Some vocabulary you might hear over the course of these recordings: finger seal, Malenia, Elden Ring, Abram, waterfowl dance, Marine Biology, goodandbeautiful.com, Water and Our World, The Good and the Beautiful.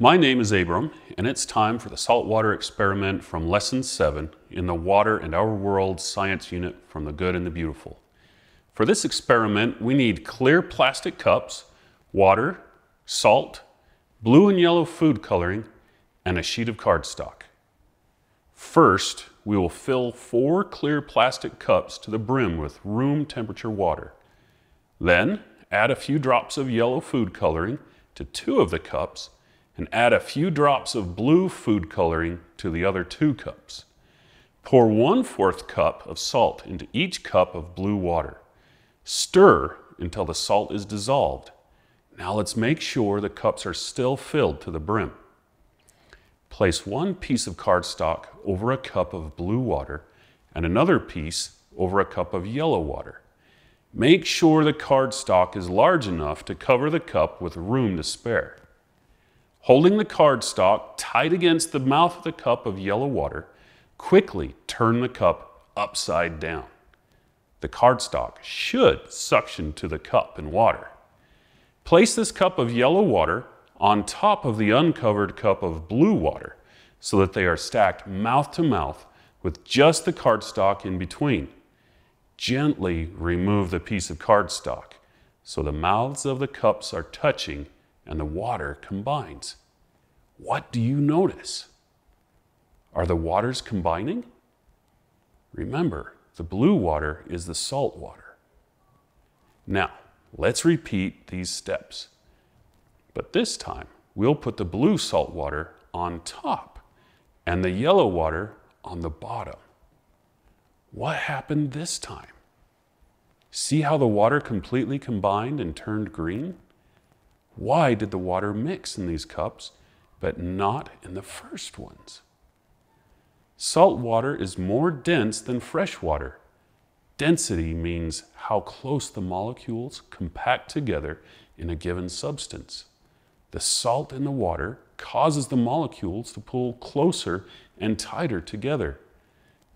My name is Abram, and it's time for the saltwater experiment from Lesson 7 in the Water and Our World science unit from The Good and the Beautiful. For this experiment, we need clear plastic cups, water, salt, blue and yellow food coloring, and a sheet of cardstock. First, we will fill 4 clear plastic cups to the brim with room temperature water. Then, add a few drops of yellow food coloring to 2 of the cups and add a few drops of blue food coloring to the other 2 cups. Pour 1/4 cup of salt into each cup of blue water. Stir until the salt is dissolved. Now let's make sure the cups are still filled to the brim. Place 1 piece of cardstock over a cup of blue water and another piece over a cup of yellow water. Make sure the cardstock is large enough to cover the cup with room to spare. Holding the cardstock tight against the mouth of the cup of yellow water, quickly turn the cup upside down. The cardstock should suction to the cup and water. Place this cup of yellow water on top of the uncovered cup of blue water so that they are stacked mouth to mouth with just the cardstock in between. Gently remove the piece of cardstock so the mouths of the cups are touching and the water combines. What do you notice? Are the waters combining? Remember, the blue water is the salt water. Now, let's repeat these steps. But this time, we'll put the blue salt water on top and the yellow water on the bottom. What happened this time? See how the water completely combined and turned green? Why did the water mix in these cups, but not in the first ones? Salt water is more dense than fresh water. Density means how close the molecules compact together in a given substance. The salt in the water causes the molecules to pull closer and tighter together.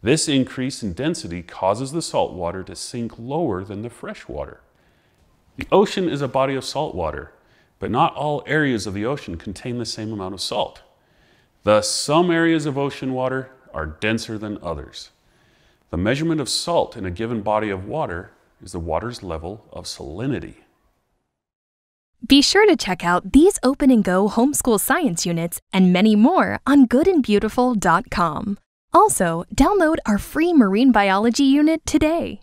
This increase in density causes the salt water to sink lower than the fresh water. The ocean is a body of salt water, but not all areas of the ocean contain the same amount of salt. Thus, some areas of ocean water are denser than others. The measurement of salt in a given body of water is the water's level of salinity. Be sure to check out these Open and Go homeschool science units and many more on goodandbeautiful.com. Also, download our free marine biology unit today.